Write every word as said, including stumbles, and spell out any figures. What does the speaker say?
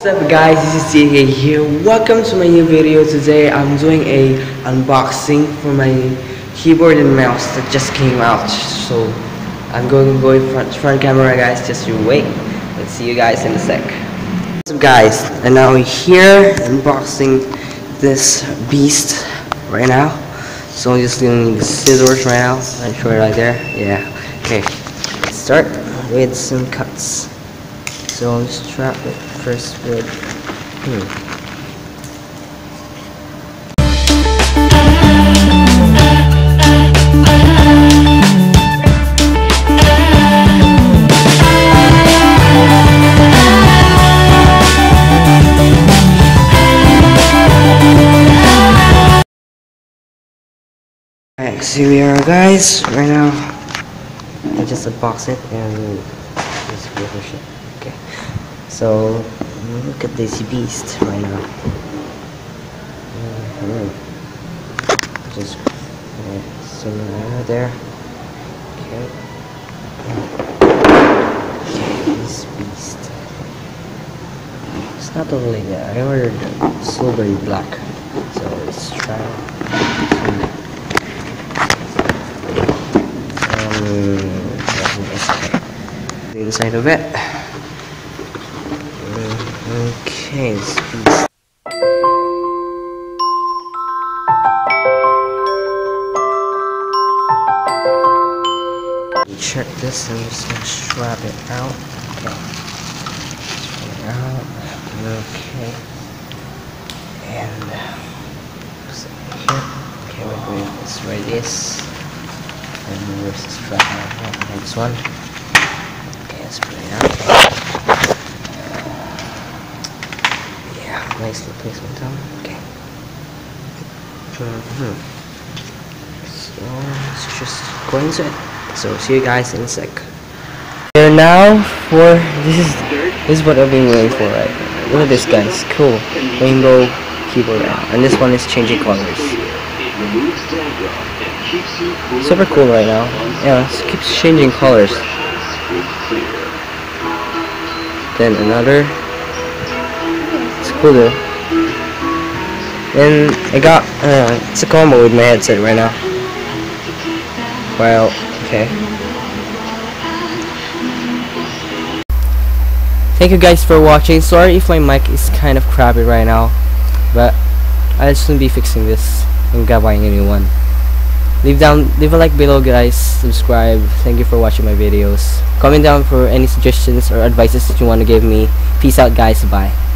What's up guys, this is T K here. Welcome to my new video. Today I'm doing a unboxing for my keyboard and mouse that just came out. So I'm going to go front, front camera guys, just you wait. Let's see you guys in a sec. What's up guys, and now we're here unboxing this beast right now. So I'm just doing the scissors right now. I'm sure it right there. Yeah. Okay. Let's start with some cuts. So I'll strap it first with hmm. Alright, so here we are guys, right now I just unbox it and just finish it. Okay, so look at this beast right now. Mm-hmm. Just uh, some air there. Okay. Okay, this beast. It's not only that. I ordered silvery black, so let's try some. The inside of it. Okay, so check this and just gonna strap it out. Okay. Strap it out. Okay. And here. Okay, wait, wait, let's try this. And where's the strap out? Oh, next one. Okay, let's put it out. Yeah, nicely placement on. Okay. Mm-hmm. So let's just go into it. So see you guys in a sec. We're now for this is this is what I've been waiting for, right? Look at this guys, cool. Rainbow keyboard now. And this one is changing colors. Super cool right now. Yeah, it keeps changing colors. Then another. It's cool though. Then I got uh, it's a combo with my headset right now. Wow. Okay. Thank you guys for watching. Sorry if my mic is kind of crappy right now, but I'll soon be fixing this. I'm gonna buy a new one. Leave down, leave a like below guys, subscribe, thank you for watching my videos. Comment down for any suggestions or advices that you want to give me. Peace out guys, bye.